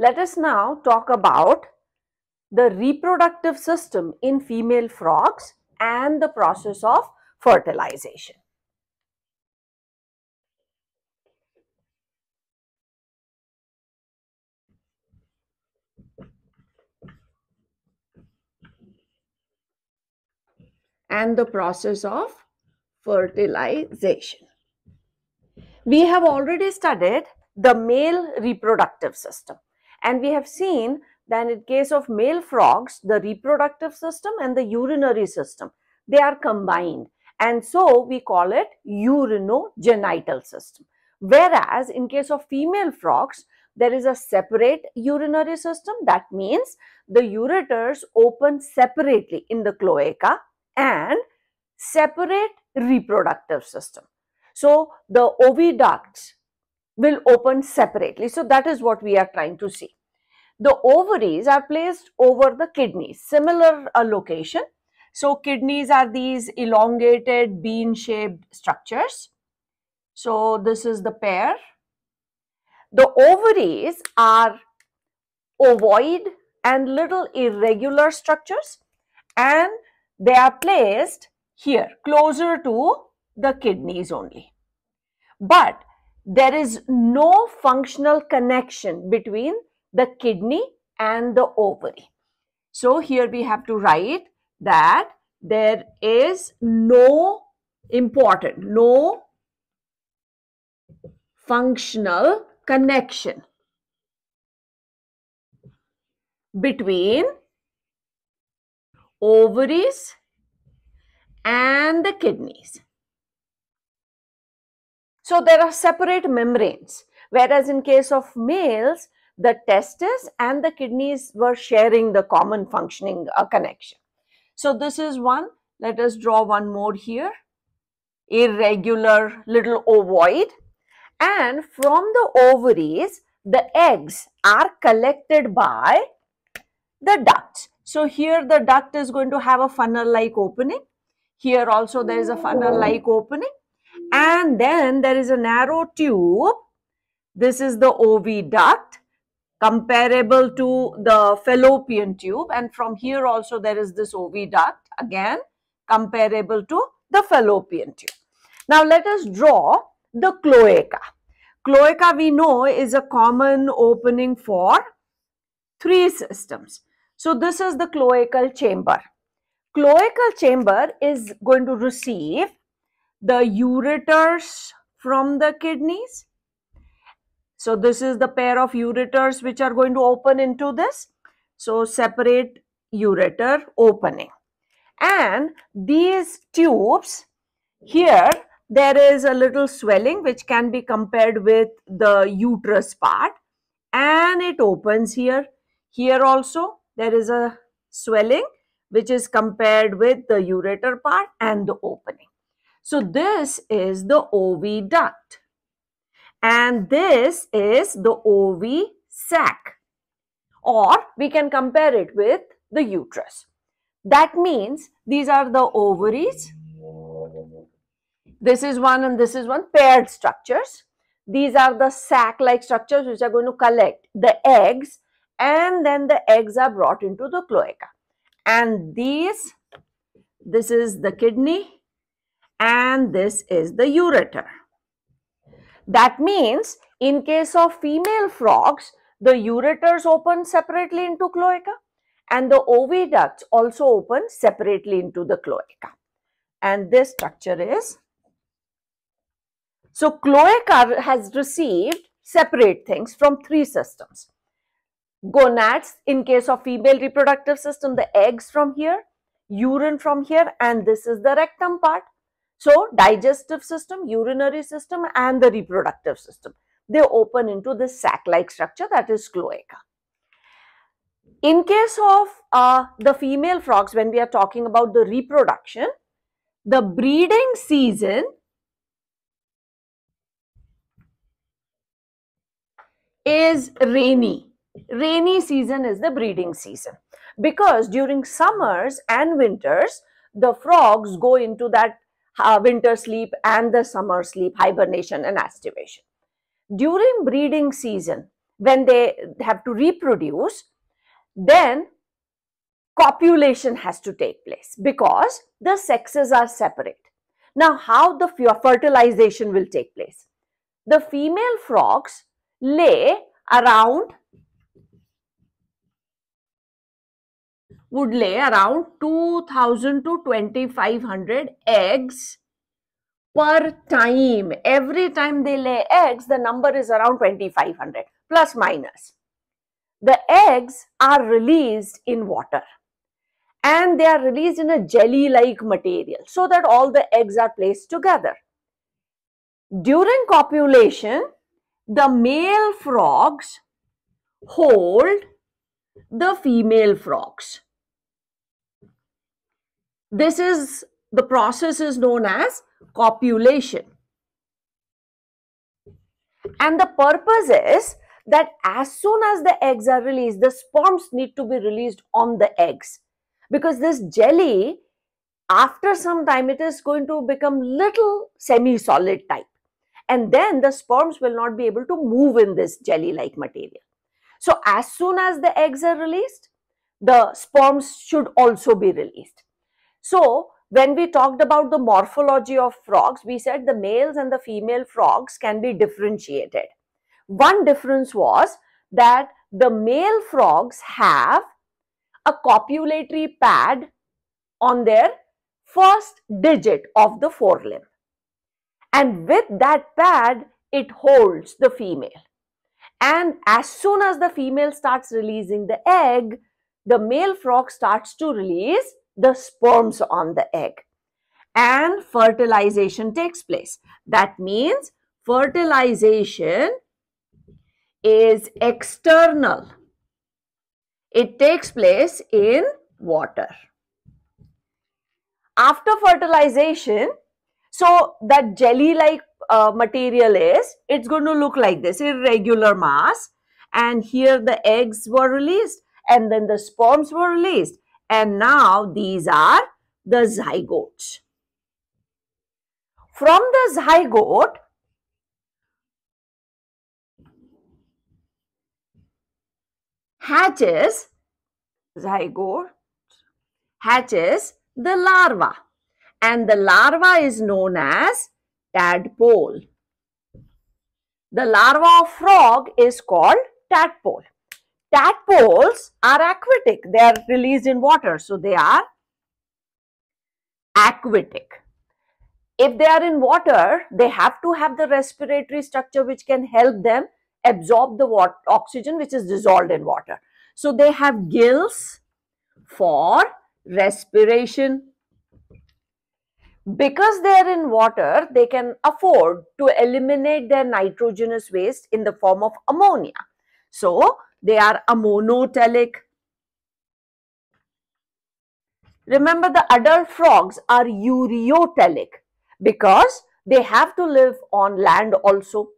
Let us now talk about the reproductive system in female frogs and the process of fertilization. We have already studied the male reproductive system, and we have seen that in case of male frogs, the reproductive system and the urinary system, they are combined, and so we call it urinogenital system. Whereas in case of female frogs, there is a separate urinary system. That means the ureters open separately in the cloaca and separate reproductive system. So the oviducts will open separately. So that is what we are trying to see. The ovaries are placed over the kidneys, similar location. So kidneys are these elongated bean-shaped structures. So this is the pair. The ovaries are ovoid and little irregular structures, and they are placed here closer to the kidneys only. But there is no functional connection between the kidney and the ovary. So here we have to write that there is no functional connection between ovaries and the kidneys. So there are separate membranes, whereas in case of males, the testes and the kidneys were sharing the common functioning connection. So this is one. Let us draw one more here. Irregular little ovoid. And from the ovaries, the eggs are collected by the ducts. So here the duct is going to have a funnel-like opening. Here also there is a funnel-like opening. And then there is a narrow tube. This is the oviduct, comparable to the fallopian tube, and from here also there is this oviduct, again comparable to the fallopian tube. Now let us draw the cloaca. Cloaca, we know, is a common opening for three systems. So this is the cloacal chamber. Cloacal chamber is going to receive the ureters from the kidneys. So this is the pair of ureters which are going to open into this. So separate ureter opening. And these tubes, here there is a little swelling which can be compared with the uterus part, and it opens here. Here also there is a swelling which is compared with the ureter part and the opening. So this is the oviduct, and this is the ovi sac, or we can compare it with the uterus. That means these are the ovaries. This is one and this is one, paired structures. These are the sac-like structures which are going to collect the eggs, and then the eggs are brought into the cloaca. And these, this is the kidney and this is the ureter. That means in case of female frogs, the ureters open separately into cloaca and the oviducts also open separately into the cloaca. And this structure is, so cloaca has received separate things from three systems. Gonads, in case of female reproductive system, the eggs from here, urine from here, and this is the rectum part. So digestive system, urinary system, and the reproductive system, they open into this sac-like structure, that is cloaca. In case of the female frogs, when we are talking about the reproduction, the breeding season is rainy. Rainy season is the breeding season, because during summers and winters, the frogs go into that winter sleep and the summer sleep, hibernation and aestivation. During breeding season, when they have to reproduce, then copulation has to take place because the sexes are separate. Now, how the fertilization will take place? The female frogs lay around, would lay around 2000 to 2500 eggs per time. Every time they lay eggs, the number is around 2500 plus minus. The eggs are released in water and they are released in a jelly-like material so that all the eggs are placed together. During copulation, the male frogs hold the female frogs. This is the process is known as copulation. And the purpose is that as soon as the eggs are released, the sperms need to be released on the eggs, because this jelly, after some time, it is going to become little semi-solid type, and then the sperms will not be able to move in this jelly-like material. So as soon as the eggs are released, the sperms should also be released. So when we talked about the morphology of frogs, we said the males and the female frogs can be differentiated. One difference was that the male frogs have a copulatory pad on their first digit of the forelimb, and with that pad it holds the female, and as soon as the female starts releasing the egg, the male frog starts to release the sperms on the egg and fertilization takes place. That means fertilization is external. It takes place in water. After fertilization, so that jelly-like material is, it's going to look like this, irregular mass, and here the eggs were released and then the sperms were released, and now these are the zygotes. From the zygote, hatches the larva, and the larva is known as tadpole. The larva of frog is called tadpole. Tadpoles are aquatic. They are released in water, so they are aquatic. If they are in water, they have to have the respiratory structure which can help them absorb the water, oxygen which is dissolved in water. So they have gills for respiration. Because they are in water, they can afford to eliminate their nitrogenous waste in the form of ammonia. So they are ammonotelic. Remember, the adult frogs are ureotelic because they have to live on land also,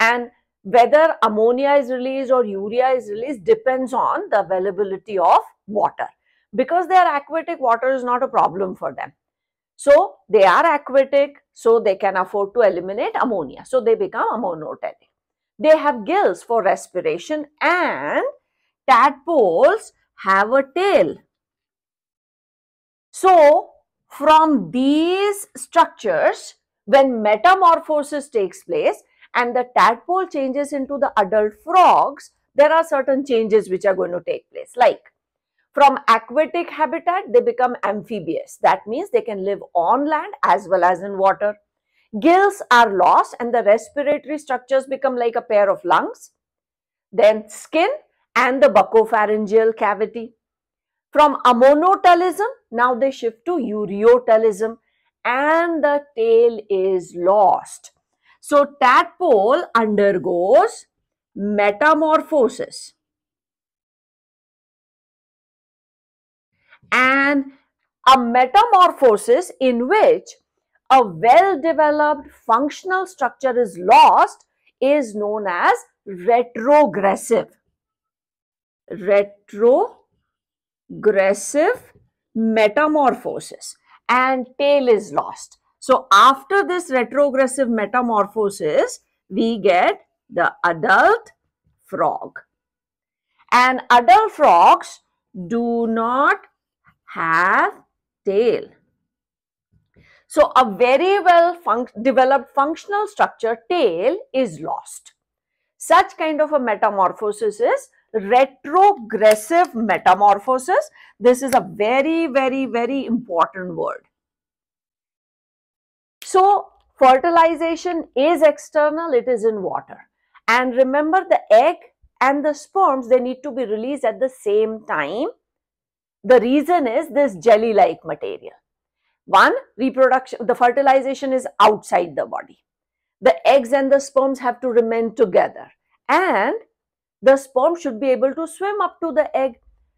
and whether ammonia is released or urea is released depends on the availability of water. Because they are aquatic, water is not a problem for them. So they are aquatic, so they can afford to eliminate ammonia. So they become ammonotelic. They have gills for respiration, and tadpoles have a tail. So from these structures, when metamorphosis takes place, and the tadpole changes into the adult frogs, there are certain changes which are going to take place. Like, from aquatic habitat, they become amphibious. That means they can live on land as well as in water. Gills are lost and the respiratory structures become like a pair of lungs. Then skin and the buccopharyngeal cavity. From ammonotelism, now they shift to ureotelism and the tail is lost. So tadpole undergoes metamorphosis, and a metamorphosis in which a well-developed functional structure is lost is known as retrogressive. Retrogressive metamorphosis, and tail is lost. So after this retrogressive metamorphosis, we get the adult frog. And adult frogs do not have tail. So a very well developed functional structure, tail, is lost. Such kind of a metamorphosis is retrogressive metamorphosis. This is a very, very, very important word. So fertilization is external, it is in water. And remember, the egg and the sperms, they need to be released at the same time. The reason is this jelly-like material. One, reproduction, the fertilization is outside the body. The eggs and the sperms have to remain together. And the sperm should be able to swim up to the egg.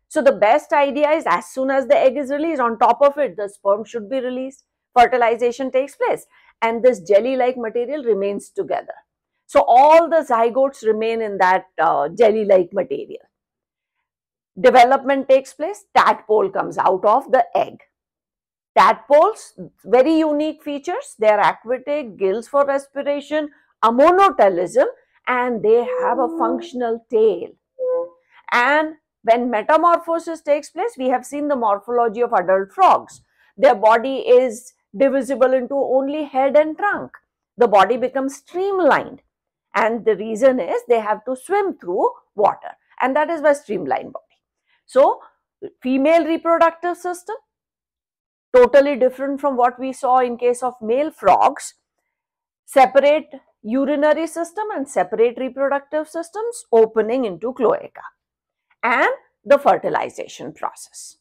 So the best idea is, as soon as the egg is released, on top of it, the sperm should be released. Fertilization takes place. And this jelly-like material remains together. So all the zygotes remain in that jelly-like material. Development takes place, tadpole comes out of the egg. Tadpoles, very unique features, they are aquatic, gills for respiration, ammonotelism, and they have a functional tail. And when metamorphosis takes place, we have seen the morphology of adult frogs. Their body is divisible into only head and trunk. The body becomes streamlined. And the reason is they have to swim through water, and that is by streamlined body. So female reproductive system, totally different from what we saw in case of male frogs. Separate urinary system and separate reproductive systems opening into cloaca, and the fertilization process.